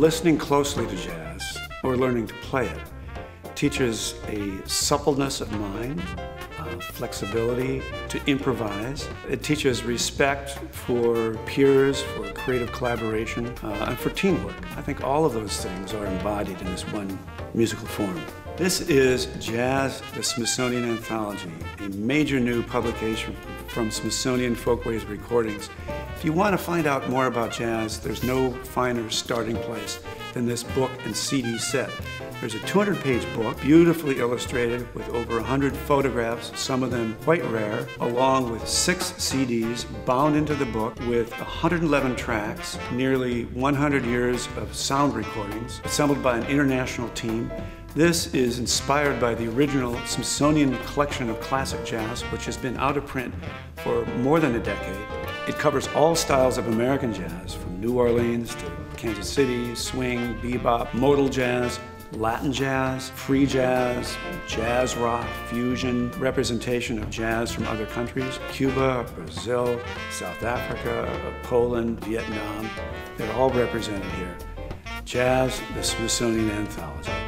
Listening closely to jazz, or learning to play it, teaches a suppleness of mind, flexibility to improvise. It teaches respect for peers, for creative collaboration, and for teamwork. I think all of those things are embodied in this one musical form. This is Jazz, the Smithsonian Anthology, a major new publication from Smithsonian Folkways Recordings. If you want to find out more about jazz, there's no finer starting place than this book and CD set. There's a 200-page book, beautifully illustrated with over 100 photographs, some of them quite rare, along with 6 CDs bound into the book with 111 tracks, nearly 100 years of sound recordings, assembled by an international team. This is inspired by the original Smithsonian Collection of Classic Jazz, which has been out of print for more than a decade. It covers all styles of American jazz, from New Orleans to Kansas City, swing, bebop, modal jazz, Latin jazz, free jazz, jazz rock, fusion, representation of jazz from other countries, Cuba, Brazil, South Africa, Poland, Vietnam. They're all represented here. Jazz, the Smithsonian Anthology.